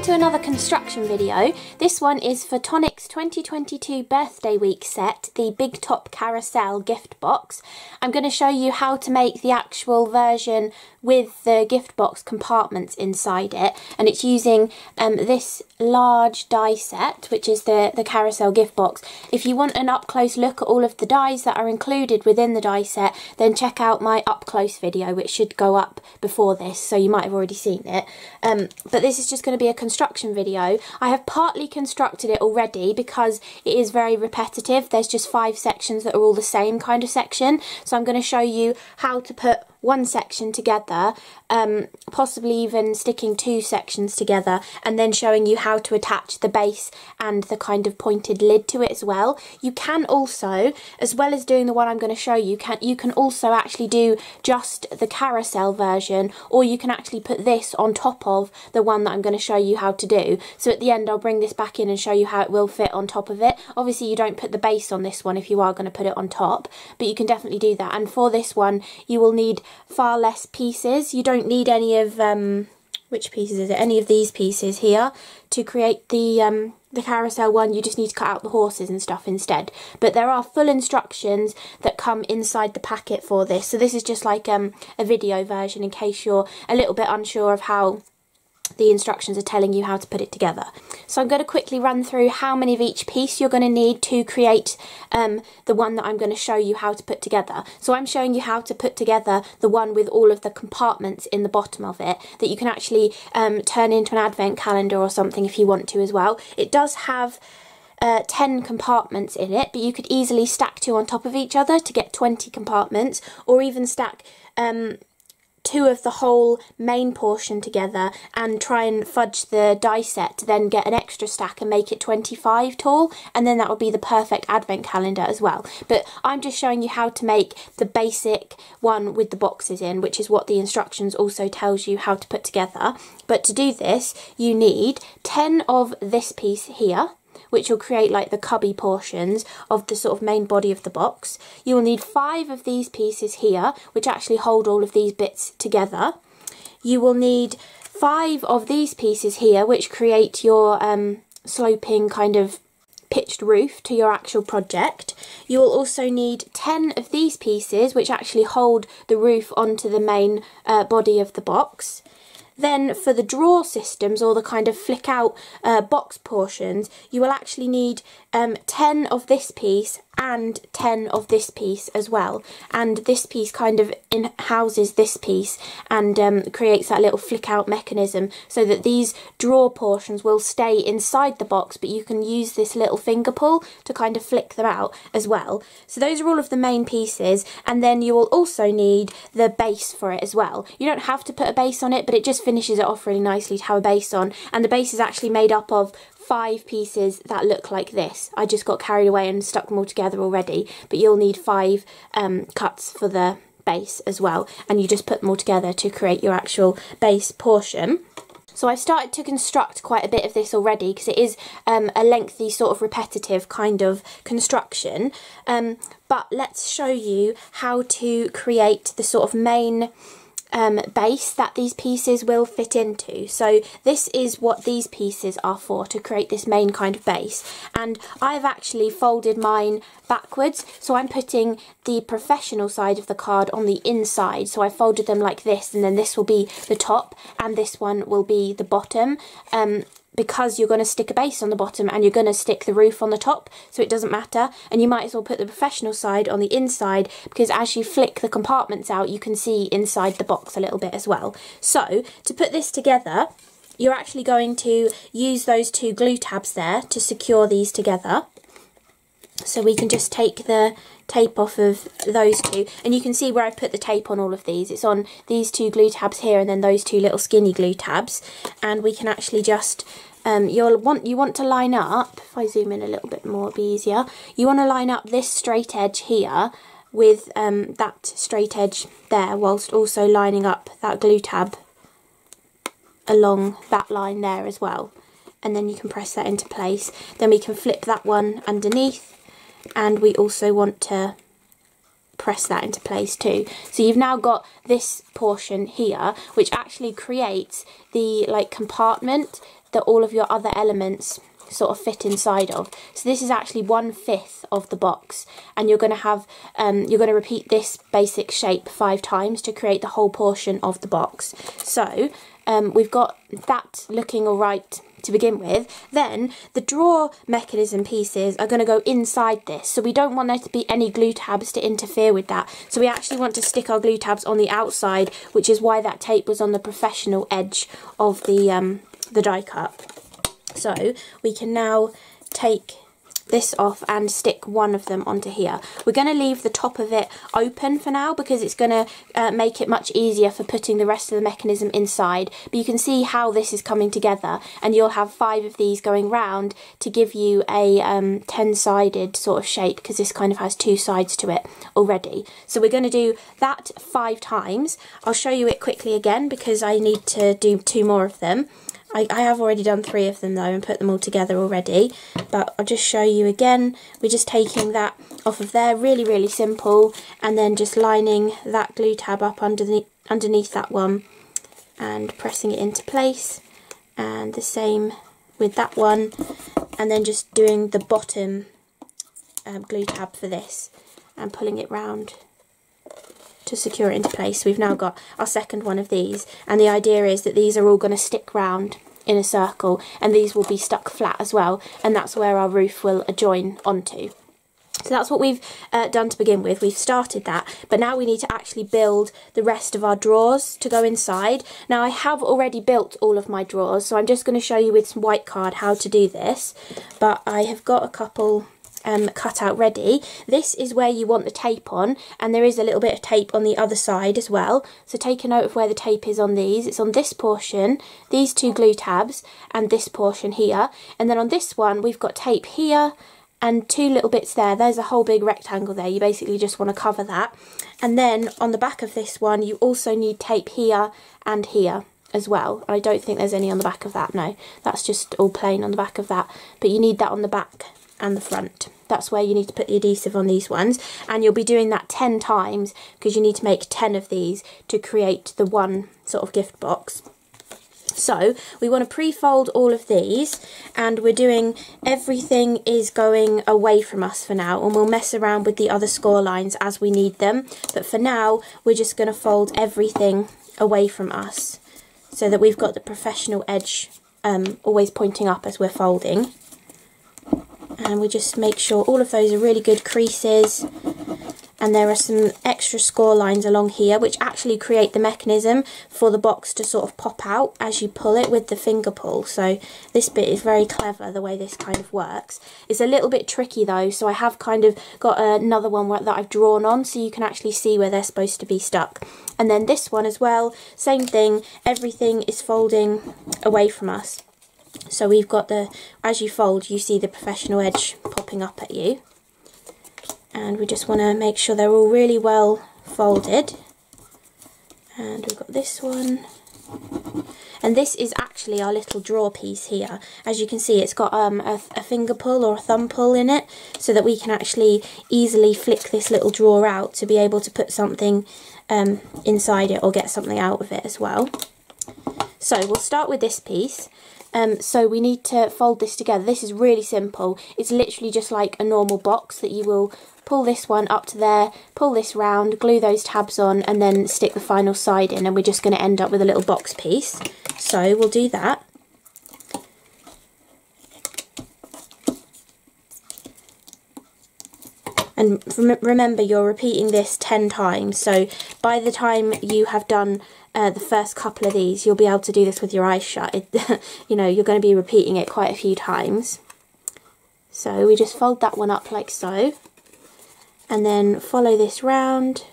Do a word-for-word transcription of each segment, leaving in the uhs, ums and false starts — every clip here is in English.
welcome to another construction video. This one is for Tonic's twenty twenty-two birthday week set, the Big Top Carousel gift box. I'm going to show you how to make the actual version with the gift box compartments inside it, and it's using um, this large die set, which is the, the carousel gift box. If you want an up-close look at all of the dies that are included within the die set, then check out my up-close video, which should go up before this, so you might have already seen it. Um, but this is just going to be a construction video. I have partly constructed it already because it is very repetitive. There's just five sections that are all the same kind of section, so I'm going to show you how to put one section together, um, possibly even sticking two sections together, and then showing you how to attach the base and the kind of pointed lid to it as well. You can also, as well as doing the one I'm going to show you, can you can also actually do just the carousel version, or you can actually put this on top of the one that I'm going to show you how to do. So at the end I'll bring this back in and show you how it will fit on top of it. Obviously you don't put the base on this one if you are going to put it on top, but you can definitely do that. And for this one you will need far less pieces. You don't need any of um which pieces is it any of these pieces here to create the um the carousel one. You just need to cut out the horses and stuff instead, but there are full instructions that come inside the packet for this. So this is just like um a video version in case you're a little bit unsure of how the instructions are telling you how to put it together. So I'm going to quickly run through how many of each piece you're going to need to create um, the one that I'm going to show you how to put together. So I'm showing you how to put together the one with all of the compartments in the bottom of it that you can actually um, turn into an advent calendar or something if you want to as well. It does have Uh, ten compartments in it, but you could easily stack two on top of each other to get twenty compartments, or even stack um, two of the whole main portion together and try and fudge the die set to then get an extra stack and make it twenty-five tall, and then that would be the perfect advent calendar as well. But I'm just showing you how to make the basic one with the boxes in, which is what the instructions also tells you how to put together. But to do this you need ten of this piece here, which will create like the cubby portions of the sort of main body of the box. You will need five of these pieces here, which actually hold all of these bits together. You will need five of these pieces here, which create your um, sloping kind of pitched roof to your actual project. You will also need ten of these pieces, which actually hold the roof onto the main uh, body of the box. Then for the drawer systems, or the kind of flick out uh, box portions, you will actually need um, ten of this piece and ten of this piece as well. And this piece kind of in houses this piece and um, creates that little flick out mechanism so that these drawer portions will stay inside the box, but you can use this little finger pull to kind of flick them out as well. So those are all of the main pieces, and then you will also need the base for it as well. You don't have to put a base on it, but it just finishes it off really nicely to have a base on. And the base is actually made up of five pieces that look like this. I just got carried away and stuck them all together already, but you'll need five um, cuts for the base as well, and you just put them all together to create your actual base portion. So I've started to construct quite a bit of this already because it is um, a lengthy sort of repetitive kind of construction, um, but let's show you how to create the sort of main Um, base that these pieces will fit into. So this is what these pieces are for, to create this main kind of base. And I've actually folded mine backwards, so I'm putting the professional side of the card on the inside. So I folded them like this, and then this will be the top and this one will be the bottom, um, because you're going to stick a base on the bottom and you're going to stick the roof on the top, so it doesn't matter. And you might as well put the professional side on the inside, because as you flick the compartments out you can see inside the box a little bit as well. So to put this together you're actually going to use those two glue tabs there to secure these together. So we can just take the tape off of those two, and you can see where I put the tape on all of these. It's on these two glue tabs here and then those two little skinny glue tabs, and we can actually just um, you'll want you want to line up, if I zoom in a little bit more it'll be easier, you want to line up this straight edge here with um, that straight edge there, whilst also lining up that glue tab along that line there as well. And then you can press that into place. Then we can flip that one underneath, and we also want to press that into place too. So you've now got this portion here, which actually creates the like compartment that all of your other elements sort of fit inside of. So this is actually one fifth of the box, and you're going to have um, you're going to repeat this basic shape five times to create the whole portion of the box. So um, we've got that looking all right to begin with. Then the drawer mechanism pieces are going to go inside this, so we don't want there to be any glue tabs to interfere with that, so we actually want to stick our glue tabs on the outside, which is why that tape was on the professional edge of the um, the die cut. So we can now take this off and stick one of them onto here. We're going to leave the top of it open for now because it's going to uh, make it much easier for putting the rest of the mechanism inside, but you can see how this is coming together, and you'll have five of these going round to give you a um, ten-sided sort of shape, because this kind of has two sides to it already. So we're going to do that five times. I'll show you it quickly again because I need to do two more of them. I, I have already done three of them though and put them all together already, but I'll just show you again. We're just taking that off of there, really really simple, and then just lining that glue tab up underneath, underneath that one and pressing it into place, and the same with that one, and then just doing the bottom um, glue tab for this and pulling it round to secure it into place. We've now got our second one of these, and the idea is that these are all going to stick round in a circle, and these will be stuck flat as well, and that's where our roof will adjoin onto. So that's what we've uh, done to begin with. We've started that, but now we need to actually build the rest of our drawers to go inside. Now I have already built all of my drawers, so I'm just going to show you with some white card how to do this, but I have got a couple Um, cut out ready. This is where you want the tape on, and there is a little bit of tape on the other side as well, so take a note of where the tape is on these. It's on this portion, these two glue tabs, and this portion here, and then on this one we've got tape here and two little bits there. There's a whole big rectangle there. You basically just want to cover that, and then on the back of this one you also need tape here and here as well. I don't think there's any on the back of that. No, that's just all plain on the back of that, but you need that on the back and the front. That's where you need to put the adhesive on these ones, and you'll be doing that ten times because you need to make ten of these to create the one sort of gift box. So we want to pre-fold all of these, and we're doing everything is going away from us for now, and we'll mess around with the other score lines as we need them, but for now we're just going to fold everything away from us so that we've got the professional edge um, always pointing up as we're folding. And we just make sure all of those are really good creases, and there are some extra score lines along here which actually create the mechanism for the box to sort of pop out as you pull it with the finger pull. So this bit is very clever, the way this kind of works. It's a little bit tricky though, so I have kind of got another one that I've drawn on so you can actually see where they're supposed to be stuck. And then this one as well, same thing, everything is folding away from us. So we've got the, as you fold, you see the professional edge popping up at you. And we just want to make sure they're all really well folded. And we've got this one. And this is actually our little drawer piece here. As you can see, it's got um, a, a finger pull or a thumb pull in it, so that we can actually easily flick this little drawer out to be able to put something um, inside it or get something out of it as well. So we'll start with this piece. Um, so we need to fold this together. This is really simple. It's literally just like a normal box that you will pull this one up to there, pull this round, glue those tabs on, and then stick the final side in, and we're just going to end up with a little box piece. So we'll do that. And rem remember, you're repeating this ten times, so by the time you have done uh, the first couple of these, you'll be able to do this with your eyes shut. It, you know, you're going to be repeating it quite a few times. So we just fold that one up like so, and then follow this round.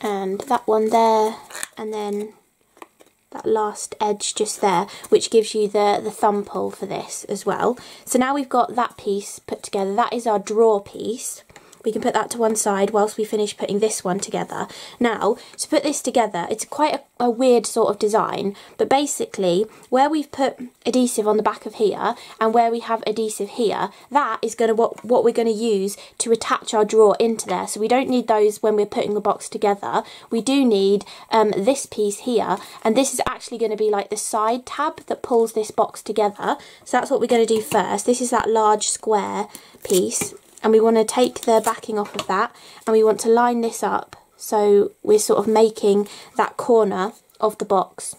And that one there, and then that last edge just there, which gives you the, the thumb pull for this as well. So now we've got that piece put together. That is our drawer piece. we can put that to one side whilst we finish putting this one together. Now, to put this together, it's quite a, a weird sort of design, but basically where we've put adhesive on the back of here and where we have adhesive here, that is going to what, what we're going to use to attach our drawer into there. So we don't need those when we're putting the box together. We do need um, this piece here, and this is actually going to be like the side tab that pulls this box together. So that's what we're going to do first. This is that large square piece, and we want to take the backing off of that, and we want to line this up so we're sort of making that corner of the box,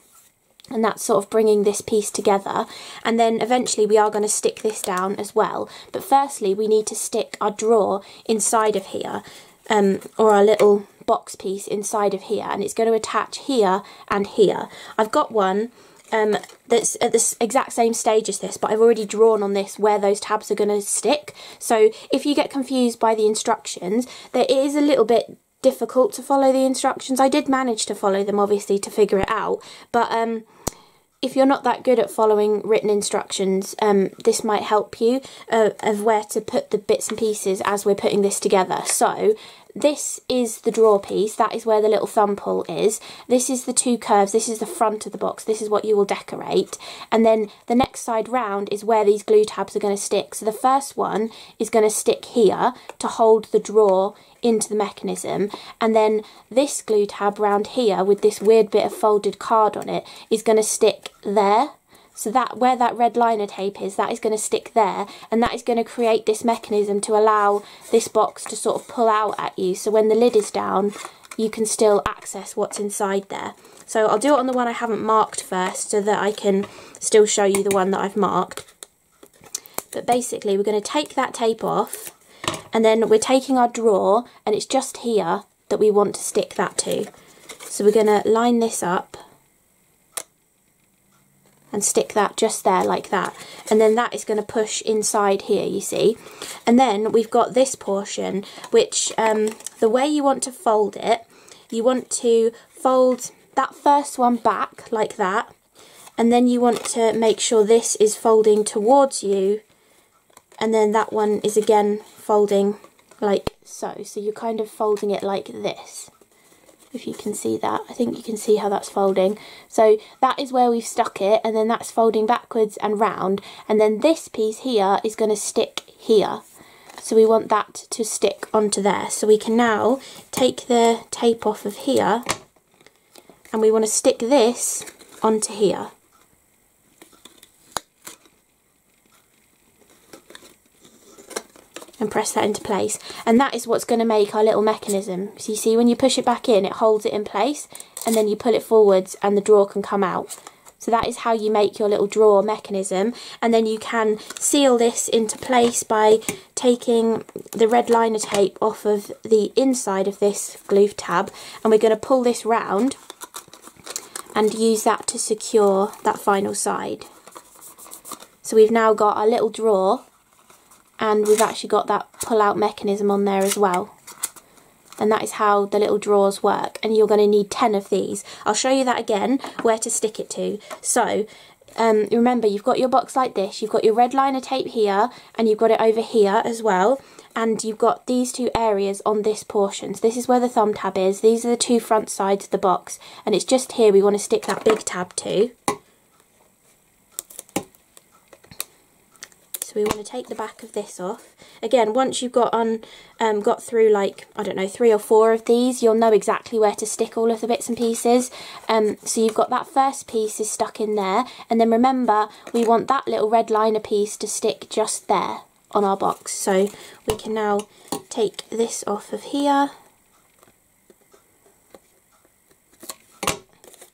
and that's sort of bringing this piece together. And then eventually we are going to stick this down as well, but firstly we need to stick our drawer inside of here, um, or our little box piece inside of here, and it's going to attach here and here. I've got one Um, that's at the exact same stage as this, but I've already drawn on this where those tabs are going to stick. So if you get confused by the instructions, there is a little bit difficult to follow the instructions. I did manage to follow them, obviously, to figure it out, but um, if you're not that good at following written instructions, um, this might help you uh, of where to put the bits and pieces as we're putting this together. So this is the drawer piece, that is where the little thumb pull is. This is the two curves, this is the front of the box, this is what you will decorate. And then the next side round is where these glue tabs are going to stick. So the first one is going to stick here to hold the drawer into the mechanism. And then this glue tab round here with this weird bit of folded card on it is going to stick there. So that where that red liner tape is, that is going to stick there, and that is going to create this mechanism to allow this box to sort of pull out at you. So when the lid is down, you can still access what's inside there. So I'll do it on the one I haven't marked first so that I can still show you the one that I've marked. But basically we're going to take that tape off, and then we're taking our drawer, and it's just here that we want to stick that to. So we're going to line this up and stick that just there like that, and then that is going to push inside here, you see. And then we've got this portion, which um, the way you want to fold it, you want to fold that first one back like that, and then you want to make sure this is folding towards you, and then that one is again folding like so. So you're kind of folding it like this. If you can see that, I think you can see how that's folding. So that is where we've stuck it, and then that's folding backwards and round, and then this piece here is going to stick here. So we want that to stick onto there. So we can now take the tape off of here, and we want to stick this onto here. And press that into place, and that is what's going to make our little mechanism. So you see, when you push it back in, it holds it in place, and then you pull it forwards and the drawer can come out. So that is how you make your little drawer mechanism. And then you can seal this into place by taking the red liner tape off of the inside of this glue tab, and we're going to pull this round and use that to secure that final side. So we've now got our little drawer, and we've actually got that pull-out mechanism on there as well. And that is how the little drawers work, and you're going to need ten of these. I'll show you that again, where to stick it to. So, um, remember, you've got your box like this, you've got your red liner tape here, and you've got it over here as well, and you've got these two areas on this portion. So this is where the thumb tab is, these are the two front sides of the box, and it's just here we want to stick that big tab to. So we want to take the back of this off. Again, once you've got on, um, got through like, I don't know, three or four of these, you'll know exactly where to stick all of the bits and pieces. Um, so you've got that first piece is stuck in there. And then remember, we want that little red liner piece to stick just there on our box. So we can now take this off of here.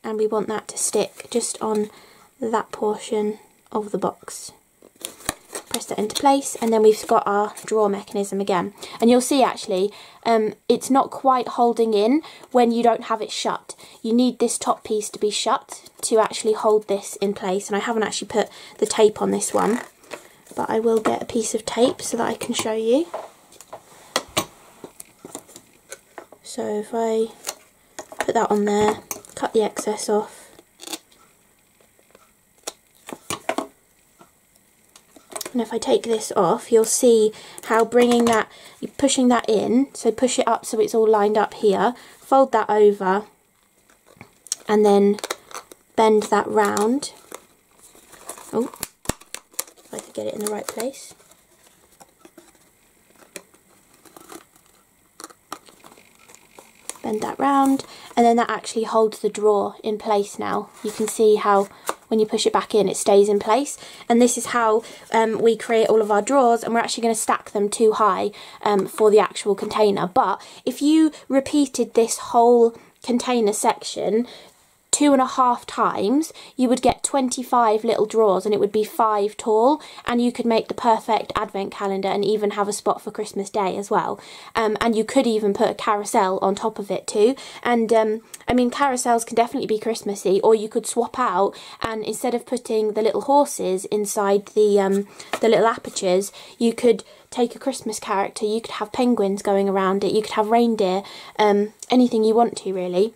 And we want that to stick just on that portion of the box. Press that into place, and then we've got our drawer mechanism again. And you'll see actually um, it's not quite holding in when you don't have it shut. You need this top piece to be shut to actually hold this in place, and I haven't actually put the tape on this one, but I will get a piece of tape so that I can show you. So if I put that on there, cut the excess off, and if I take this off, you'll see how bringing that, pushing that in, so push it up so it's all lined up here, fold that over and then bend that round. Oh, if I could get it in the right place. Bend that round, and then that actually holds the drawer in place now. You can see how when you push it back in, it stays in place. And this is how um, we create all of our drawers, and we're actually going to stack them too high um, for the actual container. But if you repeated this whole container section two and a half times, you would get twenty-five little drawers, and it would be five tall, and you could make the perfect advent calendar and even have a spot for Christmas Day as well. Um, and you could even put a carousel on top of it too. And um, I mean, carousels can definitely be Christmassy, or you could swap out, and instead of putting the little horses inside the, um, the little apertures, you could take a Christmas character, you could have penguins going around it, you could have reindeer, um, anything you want to really.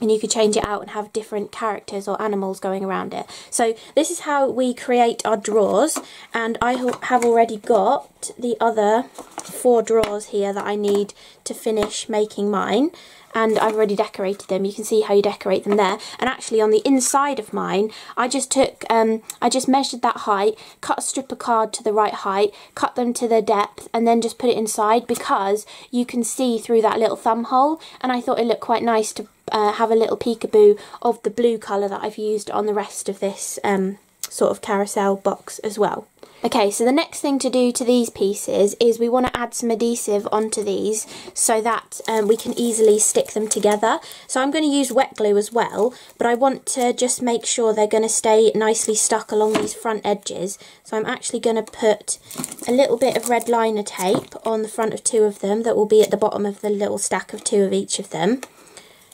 And you could change it out and have different characters or animals going around it. So this is how we create our drawers, and I have already got the other four drawers here that I need to finish making mine, and I've already decorated them. You can see how you decorate them there. And actually on the inside of mine, I just took, um, I just measured that height, cut a strip of card to the right height, cut them to the depth, and then just put it inside, because you can see through that little thumb hole, and I thought it looked quite nice to uh, have a little peekaboo of the blue colour that I've used on the rest of this um, sort of carousel box as well. Okay, so the next thing to do to these pieces is we want to add some adhesive onto these so that um, we can easily stick them together. So I'm going to use wet glue as well, but I want to just make sure they're going to stay nicely stuck along these front edges. So I'm actually going to put a little bit of red liner tape on the front of two of them that will be at the bottom of the little stack of two of each of them,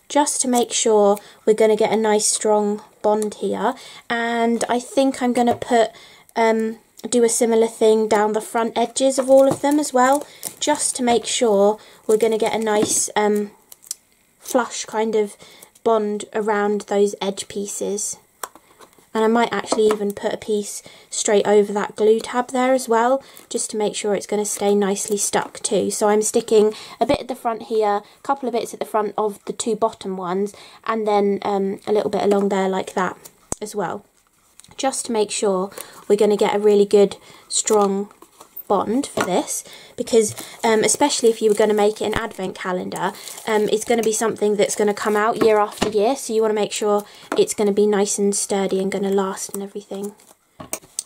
just to make sure we're going to get a nice strong bond here. And I think I'm going to put... Um, do a similar thing down the front edges of all of them as well, just to make sure we're going to get a nice um, flush kind of bond around those edge pieces. And I might actually even put a piece straight over that glue tab there as well, just to make sure it's going to stay nicely stuck too. So I'm sticking a bit at the front here, a couple of bits at the front of the two bottom ones, and then um, a little bit along there like that as well, just to make sure we're going to get a really good strong bond for this, because um, especially if you were going to make it an advent calendar, um, it's going to be something that's going to come out year after year, so you want to make sure it's going to be nice and sturdy and going to last and everything.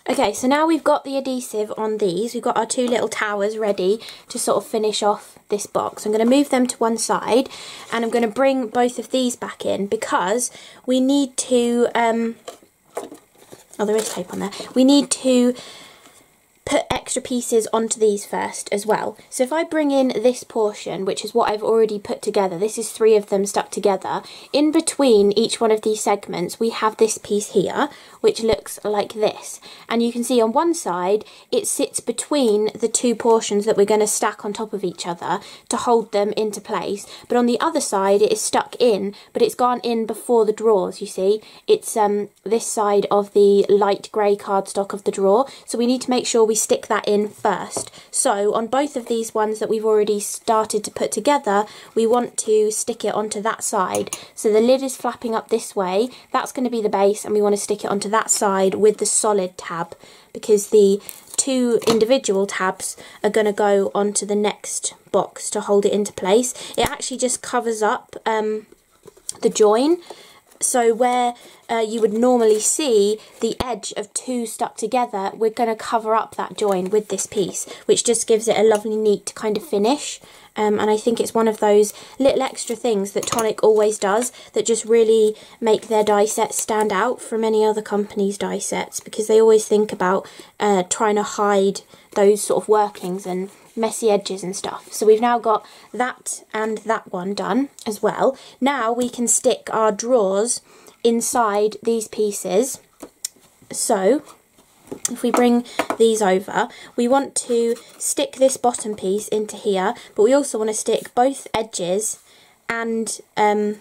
Okay, so now we've got the adhesive on these, we've got our two little towers ready to sort of finish off this box. I'm going to move them to one side, and I'm going to bring both of these back in, because we need to... Um, Oh, there is tape on there. We need to put extra pieces onto these first as well. So if I bring in this portion, which is what I've already put together, this is three of them stuck together. In between each one of these segments, we have this piece here, which looks like this. And you can see on one side, it sits between the two portions that we're going to stack on top of each other to hold them into place. But on the other side, it is stuck in, but it's gone in before the drawers, you see. It's um, this side of the light grey cardstock of the drawer. So we need to make sure we We stick that in first. So on both of these ones that we've already started to put together, we want to stick it onto that side. So the lid is flapping up this way, that's going to be the base, and we want to stick it onto that side with the solid tab, because the two individual tabs are going to go onto the next box to hold it into place. It actually just covers up um, the join. So where uh, you would normally see the edge of two stuck together, we're going to cover up that join with this piece, which just gives it a lovely neat kind of finish. Um, and I think it's one of those little extra things that Tonic always does that just really make their die sets stand out from any other company's die sets, because they always think about uh, trying to hide those sort of workings and messy edges and stuff. So we've now got that and that one done as well. Now we can stick our drawers inside these pieces. So if we bring these over, we want to stick this bottom piece into here, but we also want to stick both edges and um,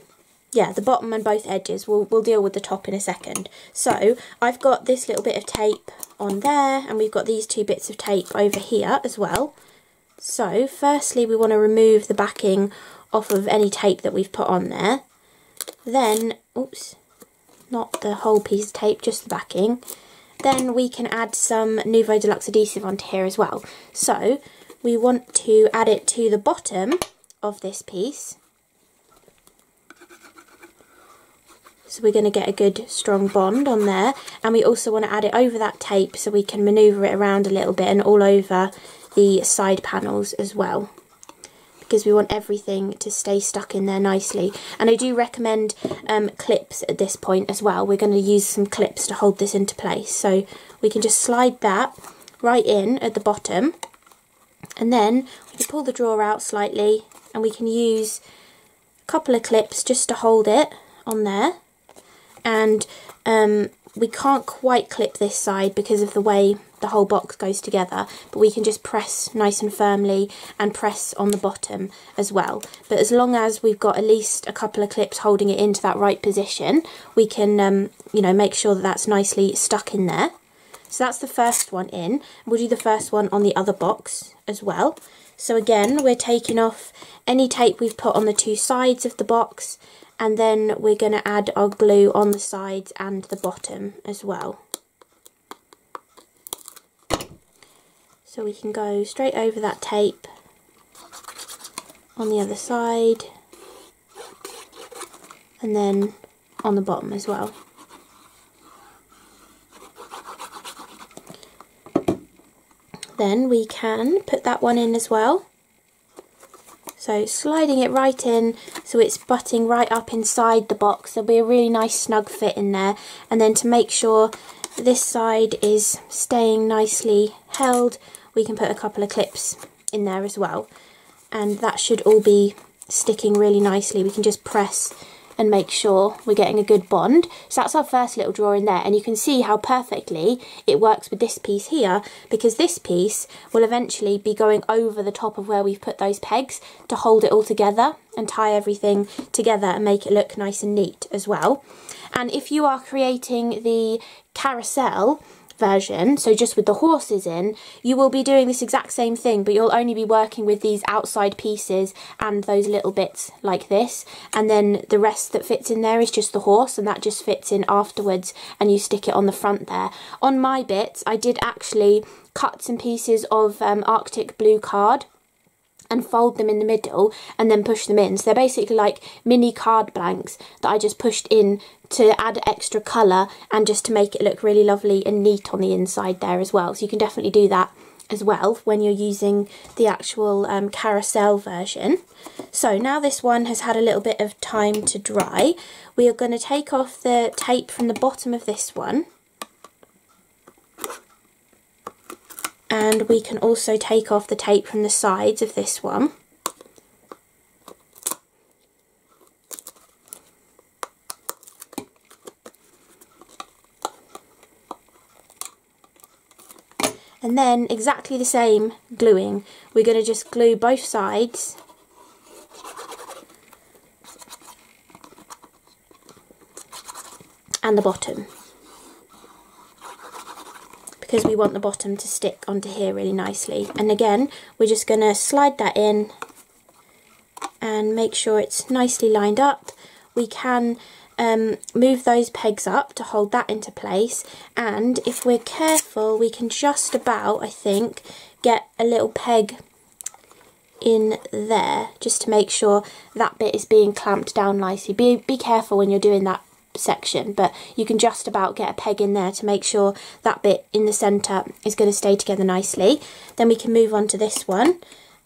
yeah, the bottom and both edges. We'll, we'll deal with the top in a second. So I've got this little bit of tape on there, and we've got these two bits of tape over here as well. So firstly we want to remove the backing off of any tape that we've put on there. Then, oops, not the whole piece of tape, just the backing. Then we can add some Nuvo Deluxe adhesive onto here as well. So we want to add it to the bottom of this piece. So we're going to get a good strong bond on there, and we also want to add it over that tape so we can manoeuvre it around a little bit and all over the side panels as well, because we want everything to stay stuck in there nicely. And I do recommend um, clips at this point as well. We're going to use some clips to hold this into place, so we can just slide that right in at the bottom, and then we can pull the drawer out slightly and we can use a couple of clips just to hold it on there. And um, we can't quite clip this side because of the way the whole box goes together, but we can just press nice and firmly and press on the bottom as well. But as long as we've got at least a couple of clips holding it into that right position, we can um, you know, make sure that that's nicely stuck in there. So that's the first one in. We'll do the first one on the other box as well. So again, we're taking off any tape we've put on the two sides of the box, and then we're going to add our glue on the sides and the bottom as well. So we can go straight over that tape on the other side and then on the bottom as well. Then we can put that one in as well. So sliding it right in so it's butting right up inside the box. There'll be a really nice snug fit in there. And then to make sure this side is staying nicely held, we can put a couple of clips in there as well. And that should all be sticking really nicely. We can just press and make sure we're getting a good bond. So that's our first little drawer in there, and you can see how perfectly it works with this piece here, because this piece will eventually be going over the top of where we've put those pegs to hold it all together and tie everything together and make it look nice and neat as well. And if you are creating the carousel version, so just with the horses in, you will be doing this exact same thing, but you'll only be working with these outside pieces and those little bits like this, and then the rest that fits in there is just the horse, and that just fits in afterwards and you stick it on the front there. On my bits, I did actually cut some pieces of um, Arctic blue card and fold them in the middle and then push them in. So they're basically like mini card blanks that I just pushed in to add extra colour and just to make it look really lovely and neat on the inside there as well. So you can definitely do that as well when you're using the actual um, carousel version. So now this one has had a little bit of time to dry. We are going to take off the tape from the bottom of this one. And we can also take off the tape from the sides of this one. And then exactly the same gluing. We're going to just glue both sides. And the bottom. Because we want the bottom to stick onto here really nicely. And again, we're just going to slide that in and make sure it's nicely lined up. We can um, move those pegs up to hold that into place, and if we're careful we can just about, I think, get a little peg in there just to make sure that bit is being clamped down nicely. Be, be careful when you're doing that section, but you can just about get a peg in there to make sure that bit in the centre is going to stay together nicely. Then we can move on to this one,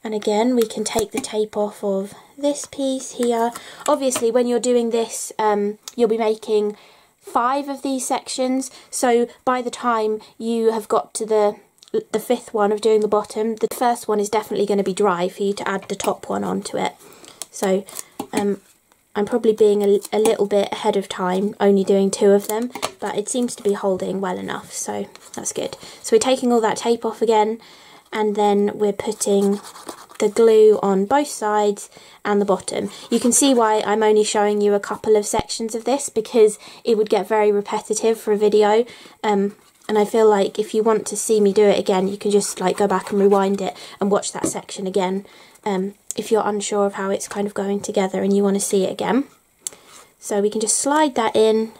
and again we can take the tape off of this piece here. Obviously when you're doing this um, you'll be making five of these sections, so by the time you have got to the the fifth one of doing the bottom, the first one is definitely going to be dry for you to add the top one onto it. So um, I'm probably being a, a little bit ahead of time, only doing two of them, but it seems to be holding well enough, so that's good. So we're taking all that tape off again, and then we're putting the glue on both sides and the bottom. You can see why I'm only showing you a couple of sections of this, because it would get very repetitive for a video. Um, and I feel like if you want to see me do it again, you can just like go back and rewind it and watch that section again, um, if you're unsure of how it's kind of going together and you want to see it again. So we can just slide that in,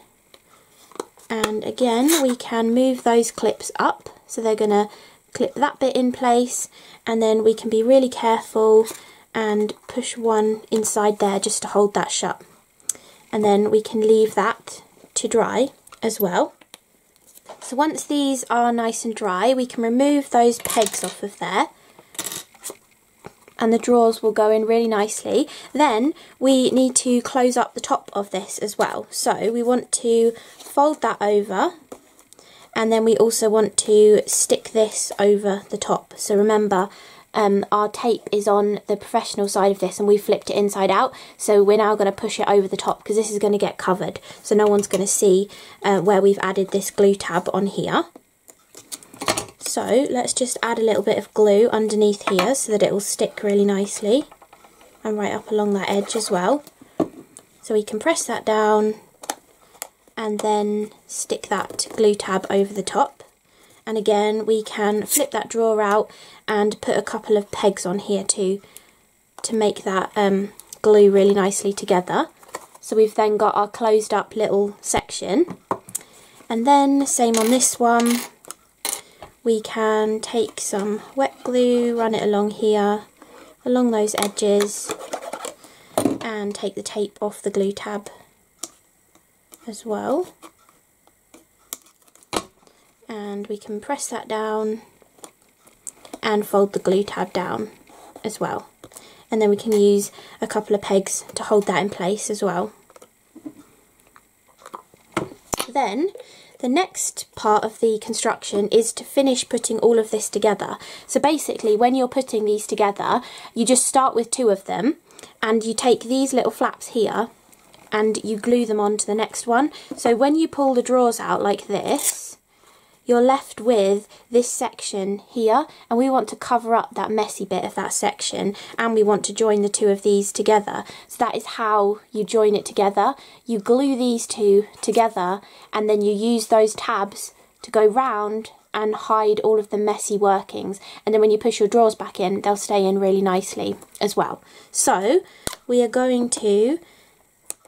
and again we can move those clips up, so they're going to clip that bit in place, and then we can be really careful and push one inside there just to hold that shut. And then we can leave that to dry as well. So once these are nice and dry, we can remove those pegs off of there, and the drawers will go in really nicely. Then we need to close up the top of this as well. So we want to fold that over, and then we also want to stick this over the top. So remember, um, our tape is on the professional side of this and we flipped it inside out. So we're now going to push it over the top because this is going to get covered. So no one's going to see uh, where we've added this glue tab on here. So let's just add a little bit of glue underneath here so that it will stick really nicely, and right up along that edge as well. So we can press that down and then stick that glue tab over the top. And again, we can flip that drawer out and put a couple of pegs on here too to make that um, glue really nicely together. So we've then got our closed up little section. And then same on this one. We can take some wet glue, run it along here, along those edges, and take the tape off the glue tab as well. And we can press that down and fold the glue tab down as well. And then we can use a couple of pegs to hold that in place as well. Then the next part of the construction is to finish putting all of this together. So basically, when you're putting these together, you just start with two of them and you take these little flaps here and you glue them onto the next one. So when you pull the drawers out like this, you're left with this section here, and we want to cover up that messy bit of that section, and we want to join the two of these together. So that is how you join it together. You glue these two together and then you use those tabs to go round and hide all of the messy workings, and then when you push your drawers back in, they'll stay in really nicely as well. So we are going to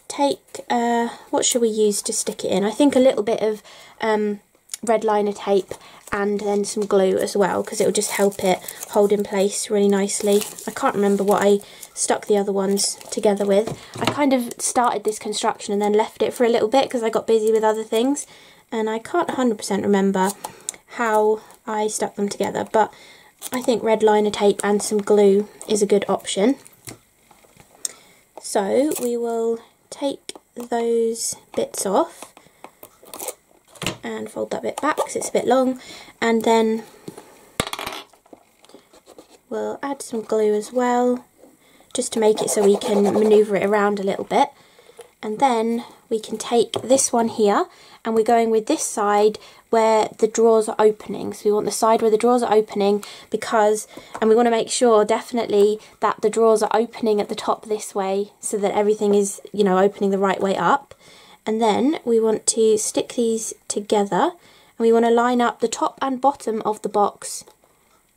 take, uh, what should we use to stick it in? I think a little bit of um, red liner tape and then some glue as well, because it will just help it hold in place really nicely. I can't remember what I stuck the other ones together with. I kind of started this construction and then left it for a little bit because I got busy with other things, and I can't one hundred percent remember how I stuck them together, but I think red liner tape and some glue is a good option. So we will take those bits off and fold that bit back because it's a bit long, and then we'll add some glue as well just to make it so we can manoeuvre it around a little bit. And then we can take this one here, and we're going with this side where the drawers are opening. So we want the side where the drawers are opening, because, and we want to make sure definitely that the drawers are opening at the top this way so that everything is, you know, opening the right way up. And then we want to stick these together, and we want to line up the top and bottom of the box,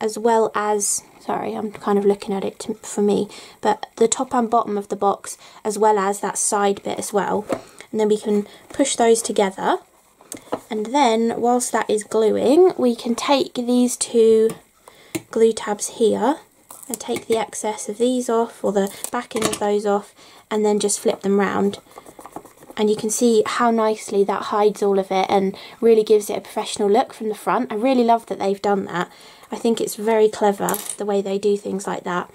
as well as, sorry, I'm kind of looking at it to, for me, but the top and bottom of the box, as well as that side bit as well. And then we can push those together. And then whilst that is gluing, we can take these two glue tabs here and take the excess of these off, or the backing of those off, and then just flip them round. And you can see how nicely that hides all of it and really gives it a professional look from the front. I really love that they've done that. I think it's very clever the way they do things like that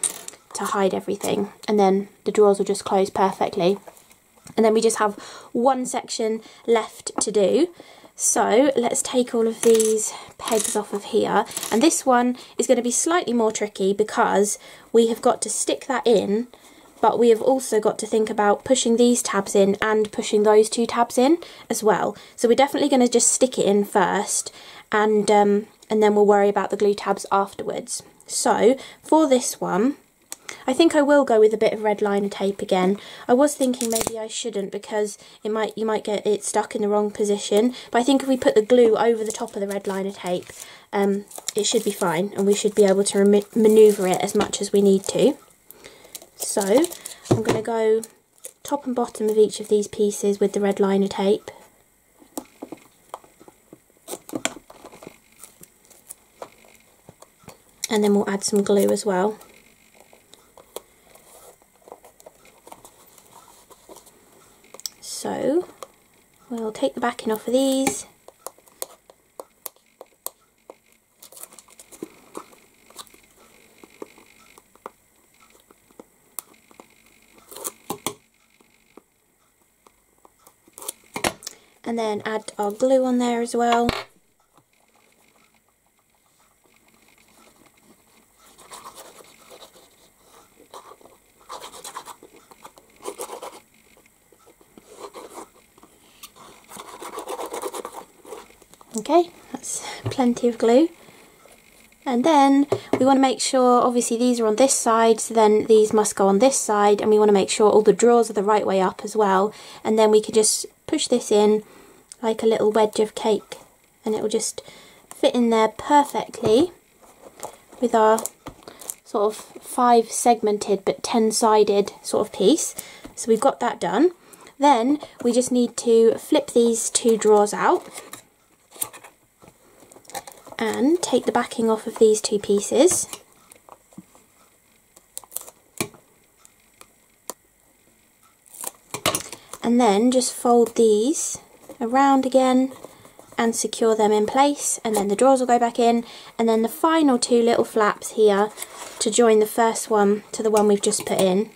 to hide everything, and then the drawers will just close perfectly. And then we just have one section left to do. So let's take all of these pegs off of here, and this one is going to be slightly more tricky because we have got to stick that in, but we have also got to think about pushing these tabs in and pushing those two tabs in as well. So we're definitely going to just stick it in first, and um, and then we'll worry about the glue tabs afterwards. So for this one, I think I will go with a bit of red liner tape again. I was thinking maybe I shouldn't, because it might you might get it stuck in the wrong position, but I think if we put the glue over the top of the red liner tape, um, it should be fine, and we should be able to manoeuvre it as much as we need to. So I'm going to go top and bottom of each of these pieces with the red liner tape. And then we'll add some glue as well. So we'll take the backing off of these. And then add our glue on there as well. Okay, that's plenty of glue. And then we want to make sure, obviously these are on this side, so then these must go on this side, and we want to make sure all the drawers are the right way up as well. And then we can just push this in like a little wedge of cake, and it will just fit in there perfectly with our sort of five segmented but ten sided sort of piece. So we've got that done. Then we just need to flip these two drawers out and take the backing off of these two pieces. And then just fold these around again and secure them in place, and then the drawers will go back in, and then the final two little flaps here to join the first one to the one we've just put in.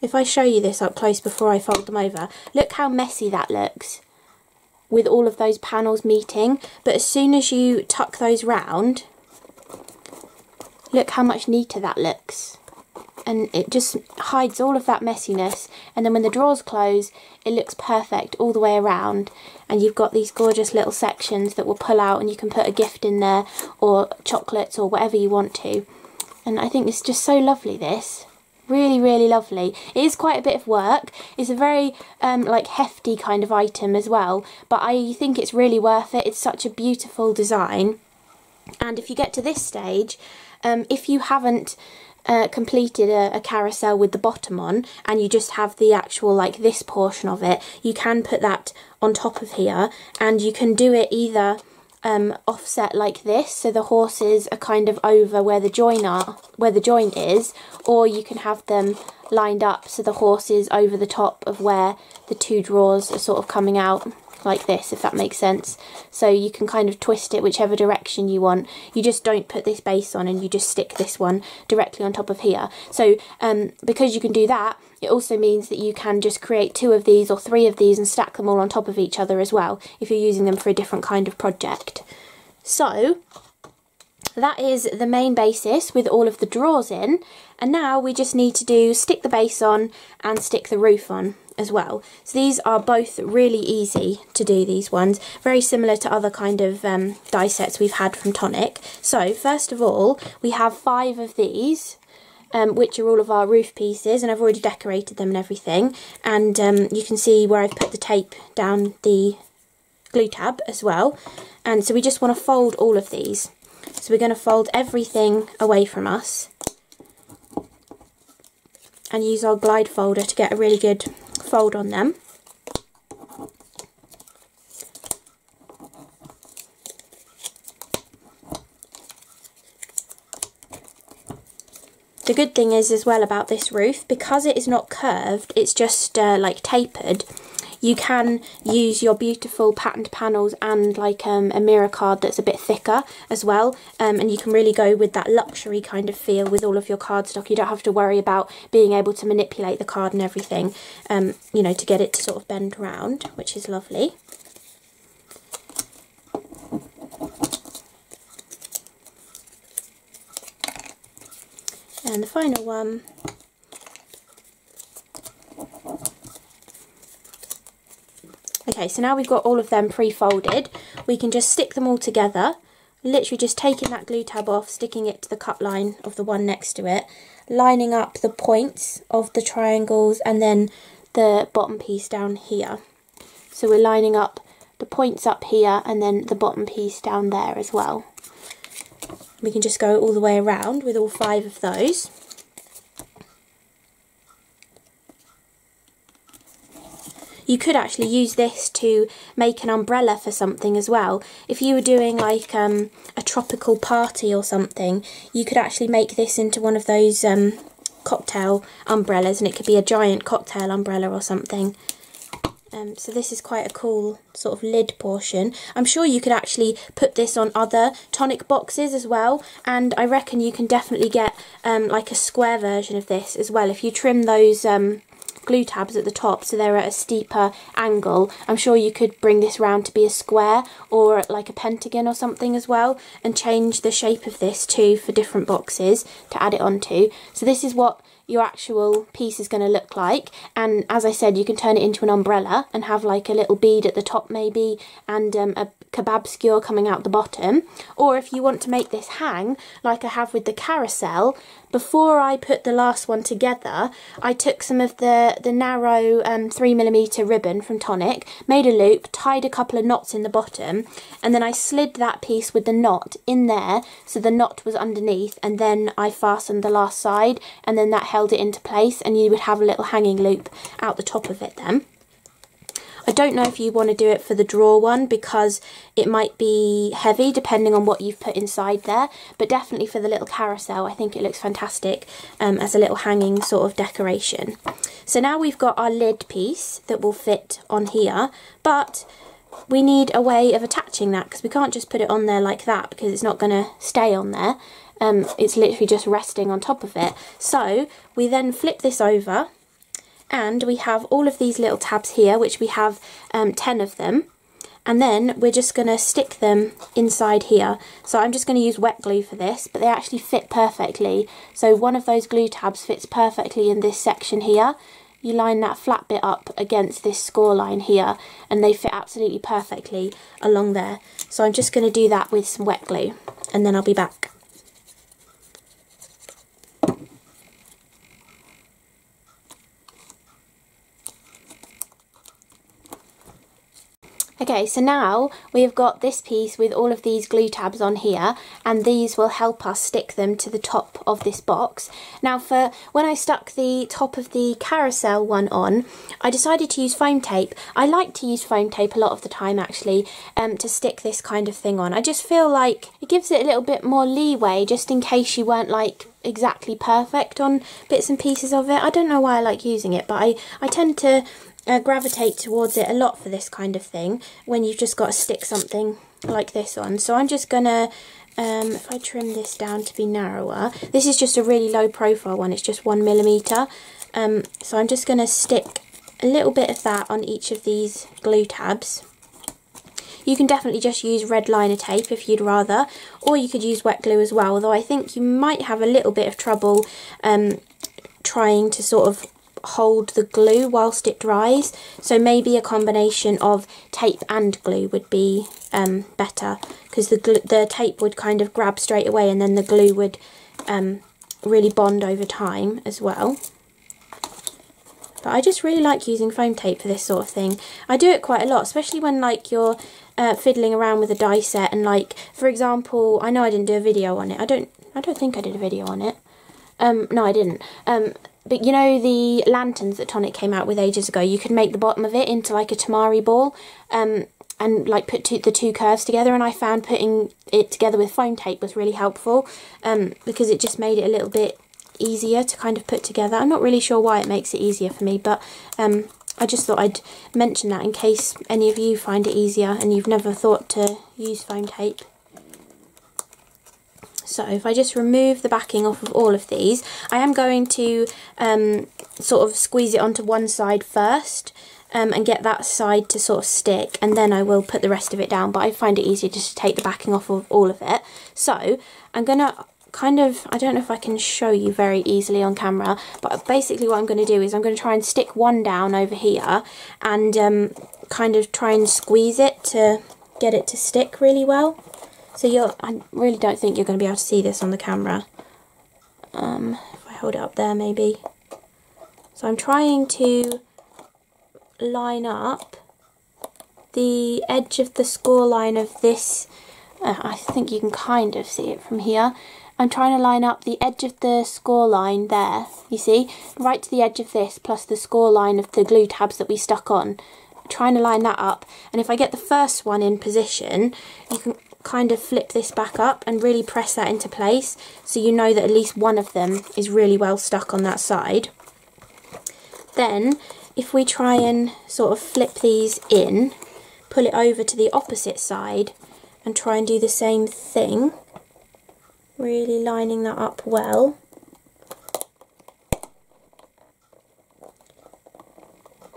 If I show you this up close before I fold them over, look how messy that looks with all of those panels meeting, but as soon as you tuck those round, look how much neater that looks. And it just hides all of that messiness, and then when the drawers close, it looks perfect all the way around, and you've got these gorgeous little sections that will pull out, and you can put a gift in there or chocolates or whatever you want to. And I think it's just so lovely, this. Really, really lovely. It is quite a bit of work. It's a very um, like hefty kind of item as well, but I think it's really worth it. It's such a beautiful design. And if you get to this stage, um, if you haven't uh, completed a, a carousel with the bottom on, and you just have the actual like this portion of it, you can put that on top of here, and you can do it either Um, offset like this, so the horses are kind of over where the join are, where the join is, or you can have them lined up so the horse is over the top of where the two drawers are sort of coming out like this, if that makes sense. So you can kind of twist it whichever direction you want. You just don't put this base on, and you just stick this one directly on top of here. So um, because you can do that, it also means that you can just create two of these or three of these and stack them all on top of each other as well, if you're using them for a different kind of project. So that is the main basis with all of the drawers in, and now we just need to do stick the base on and stick the roof on as well. So these are both really easy to do, these ones, very similar to other kind of um, die sets we've had from Tonic. So first of all, we have five of these, um, which are all of our roof pieces, and I've already decorated them and everything, and um, you can see where I've put the tape down the glue tab as well. And so we just want to fold all of these, so we're going to fold everything away from us and use our glide folder to get a really good fold on them. The good thing is as well about this roof, because it is not curved, it's just uh, like tapered, you can use your beautiful patterned panels and like um, a mirror card that's a bit thicker as well, um, and you can really go with that luxury kind of feel with all of your cardstock. You don't have to worry about being able to manipulate the card and everything, um, you know, to get it to sort of bend round, which is lovely. And the final one. Okay, so now we've got all of them pre-folded, we can just stick them all together literally just taking that glue tab off, sticking it to the cut line of the one next to it, lining up the points of the triangles and then the bottom piece down here. So we're lining up the points up here and then the bottom piece down there as well. We can just go all the way around with all five of those. You could actually use this to make an umbrella for something as well. If you were doing like um, a tropical party or something, you could actually make this into one of those um, cocktail umbrellas, and it could be a giant cocktail umbrella or something. Um, so this is quite a cool sort of lid portion. I'm sure you could actually put this on other Tonic boxes as well, and I reckon you can definitely get um, like a square version of this as well. If you trim those um, glue tabs at the top so they're at a steeper angle, I'm sure you could bring this round to be a square or like a pentagon or something as well, and change the shape of this too for different boxes to add it onto. So this is what your actual piece is going to look like, and as I said, you can turn it into an umbrella and have like a little bead at the top maybe, and um, a kebab skewer coming out the bottom. Or if you want to make this hang like I have with the carousel, before I put the last one together, I took some of the, the narrow um, three millimeter ribbon from Tonic, made a loop, tied a couple of knots in the bottom, and then I slid that piece with the knot in there so the knot was underneath, and then I fastened the last side, and then that held it into place, and you would have a little hanging loop out the top of it then. I don't know if you want to do it for the drawer one because it might be heavy depending on what you've put inside there, but definitely for the little carousel I think it looks fantastic um, as a little hanging sort of decoration. So now we've got our lid piece that will fit on here, but we need a way of attaching that because we can't just put it on there like that because it's not going to stay on there. Um, it's literally just resting on top of it. So we then flip this over and we have all of these little tabs here, which we have um, ten of them, and then we're just going to stick them inside here. So I'm just going to use wet glue for this, but they actually fit perfectly. So one of those glue tabs fits perfectly in this section here. You line that flat bit up against this score line here and they fit absolutely perfectly along there. So I'm just going to do that with some wet glue and then I'll be back. Okay, so now we've got this piece with all of these glue tabs on here, and these will help us stick them to the top of this box. Now for when I stuck the top of the carousel one on, I decided to use foam tape. I like to use foam tape a lot of the time actually um, to stick this kind of thing on. I just feel like it gives it a little bit more leeway just in case you weren't like exactly perfect on bits and pieces of it. I don't know why I like using it, but I, I tend to Uh, gravitate towards it a lot for this kind of thing when you've just got to stick something like this on. So I'm just gonna um, if I trim this down to be narrower, this is just a really low profile one, it's just one millimeter um, so I'm just gonna stick a little bit of that on each of these glue tabs. You can definitely just use red liner tape if you'd rather, or you could use wet glue as well, although I think you might have a little bit of trouble um, trying to sort of hold the glue whilst it dries, so maybe a combination of tape and glue would be um, better, because the, the tape would kind of grab straight away and then the glue would um, really bond over time as well. But I just really like using foam tape for this sort of thing. I do it quite a lot, especially when like you're uh, fiddling around with a die set, and like for example, I know I didn't do a video on it, I don't I don't think I did a video on it, um, no I didn't, um, but you know the lanterns that Tonic came out with ages ago, you could make the bottom of it into like a tamari ball um, and like put two, the two curves together, and I found putting it together with foam tape was really helpful um, because it just made it a little bit easier to kind of put together. I'm not really sure why it makes it easier for me, but um, I just thought I'd mention that in case any of you find it easier and you've never thought to use foam tape. So if I just remove the backing off of all of these, I am going to um, sort of squeeze it onto one side first um, and get that side to sort of stick, and then I will put the rest of it down, but I find it easier just to take the backing off of all of it. So I'm going to kind of, I don't know if I can show you very easily on camera, but basically what I'm going to do is I'm going to try and stick one down over here and um, kind of try and squeeze it to get it to stick really well. So you're, I really don't think you're going to be able to see this on the camera. Um, if I hold it up there, maybe. So I'm trying to line up the edge of the score line of this. Uh, I think you can kind of see it from here. I'm trying to line up the edge of the score line there, you see, right to the edge of this, plus the score line of the glue tabs that we stuck on. I'm trying to line that up, and if I get the first one in position, you can kind of flip this back up and really press that into place, so you know that at least one of them is really well stuck on that side. Then, if we try and sort of flip these in, pull it over to the opposite side, and try and do the same thing, really lining that up well.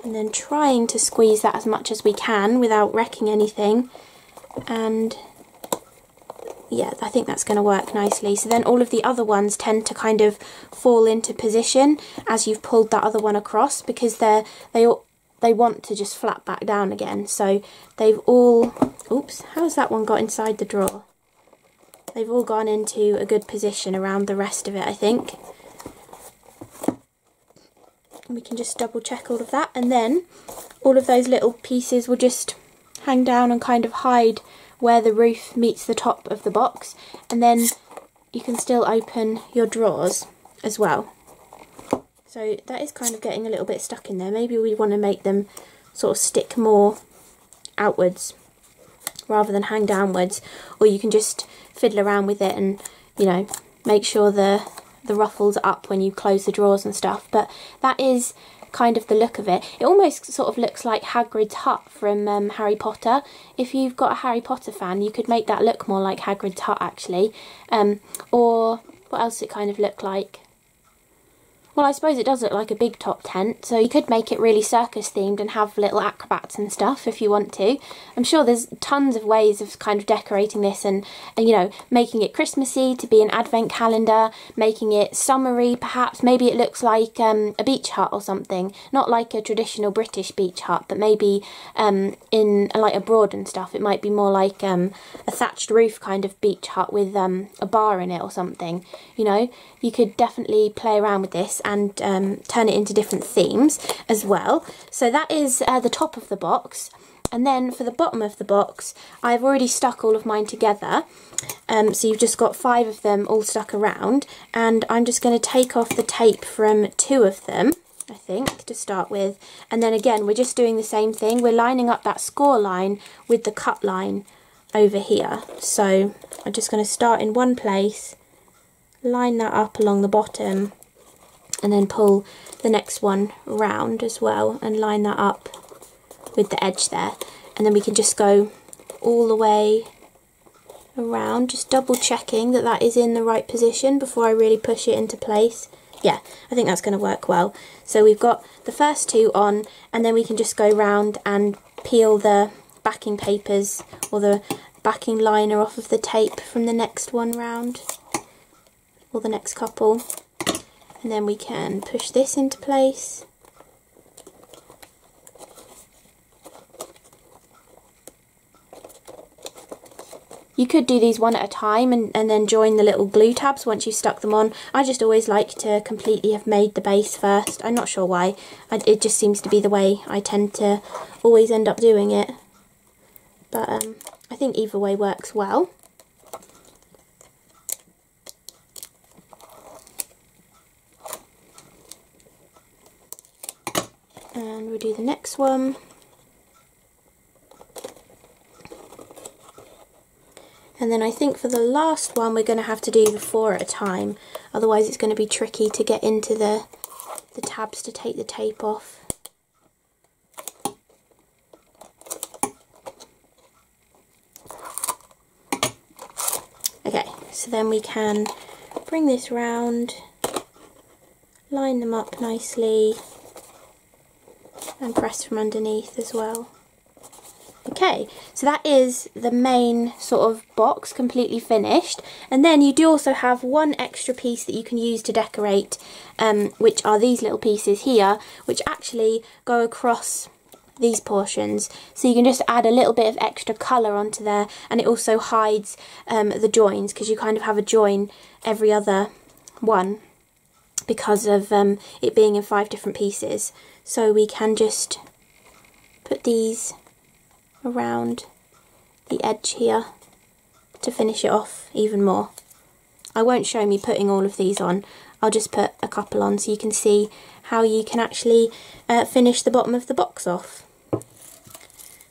And then trying to squeeze that as much as we can without wrecking anything. And yeah, I think that's going to work nicely. So then all of the other ones tend to kind of fall into position as you've pulled that other one across, because they're, they all, they want to just flap back down again. So they've all, oops, how's that one got inside the drawer? They've all gone into a good position around the rest of it, I think. And we can just double check all of that, and then all of those little pieces will just hang down and kind of hide where the roof meets the top of the box, and then you can still open your drawers as well. So that is kind of getting a little bit stuck in there. Maybe we want to make them sort of stick more outwards rather than hang downwards, or you can just fiddle around with it and, you know, make sure the, the ruffles are up when you close the drawers and stuff. But that is kind of the look of it. It almost sort of looks like Hagrid's hut from um, Harry Potter. If you've got a Harry Potter fan, you could make that look more like Hagrid's hut, actually. Um, or what else it kind of looked like? Well, I suppose it does look like a big top tent, so you could make it really circus themed and have little acrobats and stuff if you want to. I'm sure there's tons of ways of kind of decorating this and, and you know, making it Christmassy to be an advent calendar, making it summery perhaps. Maybe it looks like um, a beach hut or something. Not like a traditional British beach hut, but maybe um, in like abroad and stuff. It might be more like um, a thatched roof kind of beach hut with um, a bar in it or something. You know, you could definitely play around with this and um, turn it into different themes as well. So that is uh, the top of the box, and then for the bottom of the box I've already stuck all of mine together, um, so you've just got five of them all stuck around, and I'm just going to take off the tape from two of them, I think, to start with, and then again we're just doing the same thing. We're lining up that score line with the cut line over here, so I'm just going to start in one place, line that up along the bottom, and then pull the next one round as well and line that up with the edge there, and then we can just go all the way around, just double checking that that is in the right position before I really push it into place. Yeah, I think that's going to work well. So we've got the first two on, and then we can just go round and peel the backing papers or the backing liner off of the tape from the next one round, or the next couple. And then we can push this into place. You could do these one at a time and, and then join the little glue tabs once you've stuck them on. I just always like to completely have made the base first. I'm not sure why. I, it just seems to be the way I tend to always end up doing it. But um, I think either way works well. And we'll do the next one. And then I think for the last one we're going to have to do the four at a time. Otherwise it's going to be tricky to get into the, the tabs to take the tape off. Okay, so then we can bring this round, line them up nicely, and press from underneath as well. Okay, so that is the main sort of box completely finished, and then you do also have one extra piece that you can use to decorate, um, which are these little pieces here, which actually go across these portions, so you can just add a little bit of extra colour onto there, and it also hides um, the joins, because you kind of have a join every other one because of um, it being in five different pieces. So we can just put these around the edge here to finish it off even more. I won't show me putting all of these on, I'll just put a couple on so you can see how you can actually uh, finish the bottom of the box off.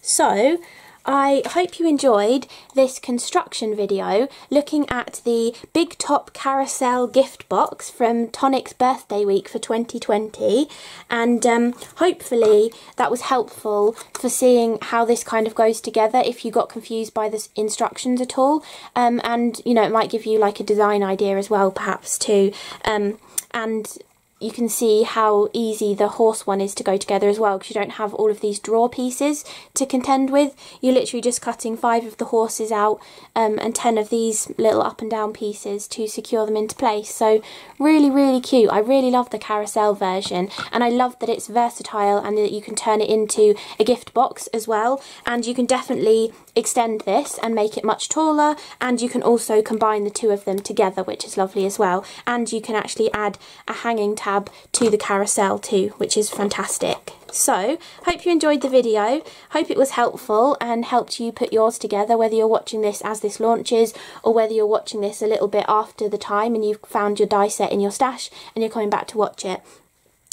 So I hope you enjoyed this construction video looking at the Big Top Carousel Gift Box from Tonic's birthday week for twenty twenty, and um, hopefully that was helpful for seeing how this kind of goes together if you got confused by the instructions at all, um, and you know, it might give you like a design idea as well perhaps too, um, and you can see how easy the horse one is to go together as well, because you don't have all of these drawer pieces to contend with. You're literally just cutting five of the horses out um, and ten of these little up and down pieces to secure them into place. So really, really cute. I really love the carousel version, and I love that it's versatile and that you can turn it into a gift box as well, and you can definitely extend this and make it much taller, and you can also combine the two of them together, which is lovely as well, and you can actually add a hanging tab to the carousel too, which is fantastic. So hope you enjoyed the video, hope it was helpful and helped you put yours together, whether you're watching this as this launches or whether you're watching this a little bit after the time and you've found your die set in your stash and you're coming back to watch it.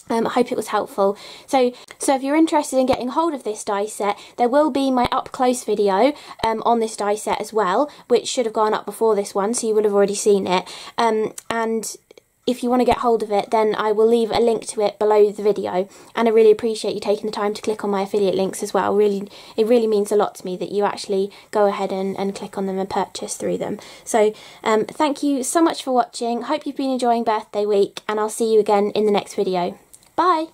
Um, I hope it was helpful. So, so if you're interested in getting hold of this die set, there will be my up close video um, on this die set as well, which should have gone up before this one, so you would have already seen it. Um, and if you want to get hold of it, then I will leave a link to it below the video, and I really appreciate you taking the time to click on my affiliate links as well. Really, it really means a lot to me that you actually go ahead and, and click on them and purchase through them. So um, thank you so much for watching, hope you've been enjoying birthday week, and I'll see you again in the next video. Bye!